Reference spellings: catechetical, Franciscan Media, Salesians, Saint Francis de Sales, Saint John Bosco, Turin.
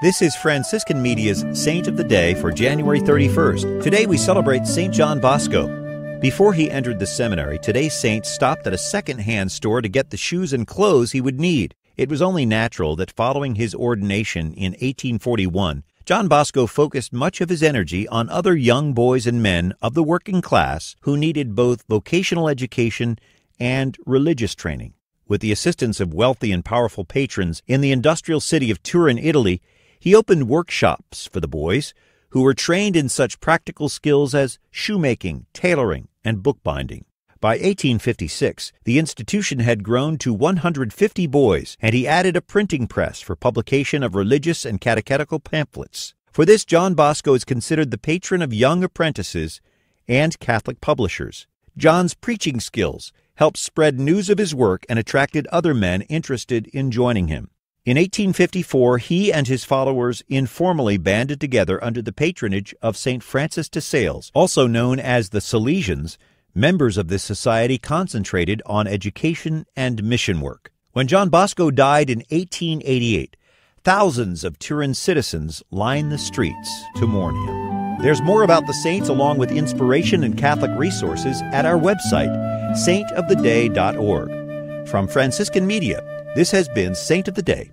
This is Franciscan Media's Saint of the Day for January 31st. Today we celebrate Saint John Bosco. Before he entered the seminary, today's saint stopped at a second-hand store to get the shoes and clothes he would need. It was only natural that following his ordination in 1841, John Bosco focused much of his energy on other young boys and men of the working class who needed both vocational education and religious training. With the assistance of wealthy and powerful patrons in the industrial city of Turin, Italy, he opened workshops for the boys who were trained in such practical skills as shoemaking, tailoring, and bookbinding. By 1856, the institution had grown to 150 boys, and he added a printing press for publication of religious and catechetical pamphlets. For this, John Bosco is considered the patron of young apprentices and Catholic publishers. John's preaching skills helped spread news of his work and attracted other men interested in joining him. In 1854, he and his followers informally banded together under the patronage of Saint Francis de Sales, also known as the Salesians. Members of this society concentrated on education and mission work. When John Bosco died in 1888, thousands of Turin citizens lined the streets to mourn him. There's more about the saints along with inspiration and Catholic resources at our website, saintoftheday.org. From Franciscan Media, this has been Saint of the Day.